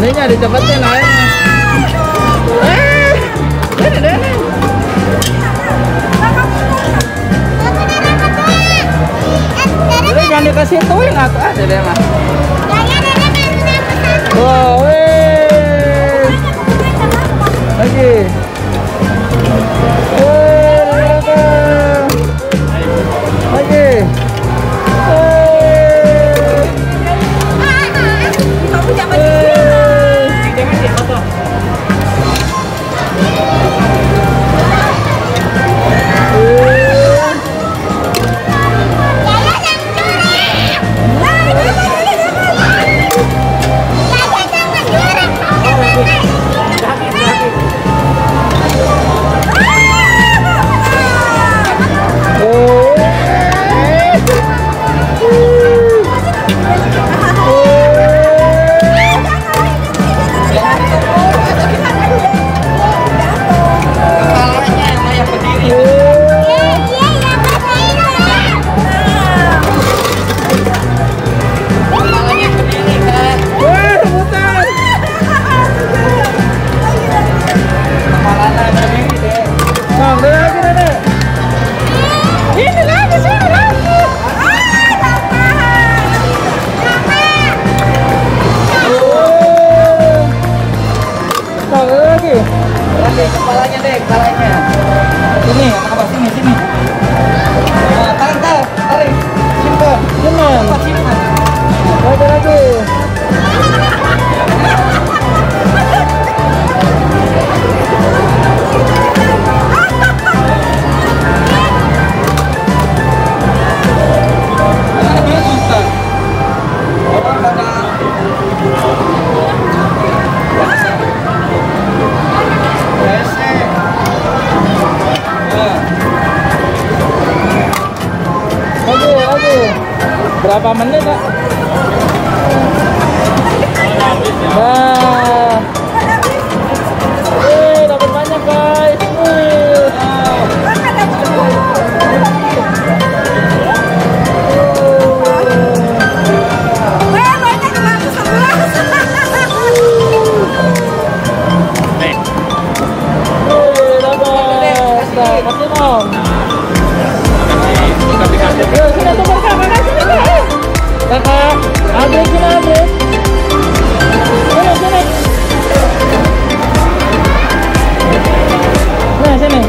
Niña, ahorita parte la arena. Jangan dikasih tuin aku aja deh mas. Wow, weh. Lagi. Kepalanya deh, kepalanya. Sini, apa sini, sini. Nah, tarik, tarik, tarik. Simpan, simpan, simpan. Lagi, lagi. Berapa menit kak? Nah, dapat banyak guys.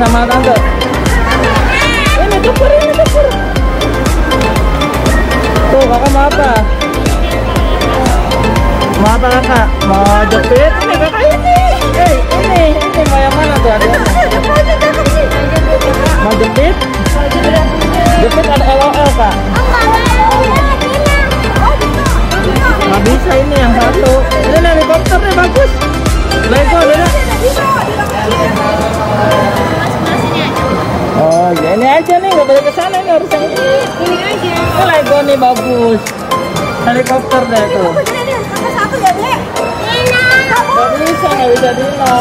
Sama tante. Ini cukur, ini cukur. Tuh kakak mau apa? Mau apa kakak? Mau jepit? Ini kakak ini. Eh ini mau yang mana tuh? Mau jepit? Jepit ada LOL kak. Nggak bisa ini yang satu. Ini helikopter nih bagus. Lego beda. Oh ya ini aja nih, nggak boleh kesana nih, harus yang ini aja. Ini Lego nih bagus. Helikopter deh tuh. Nggak bisa, nggak bisa dino.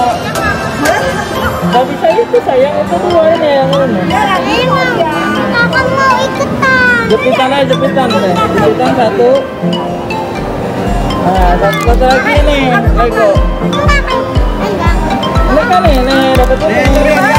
Nggak bisa itu sayang, itu dua ini yang ini. Kapan mau ikutan? Jepitan aja, jepitan deh. Jepitan satu. Nah, satu lagi nih Lego. Ini kan ini, dapat ini.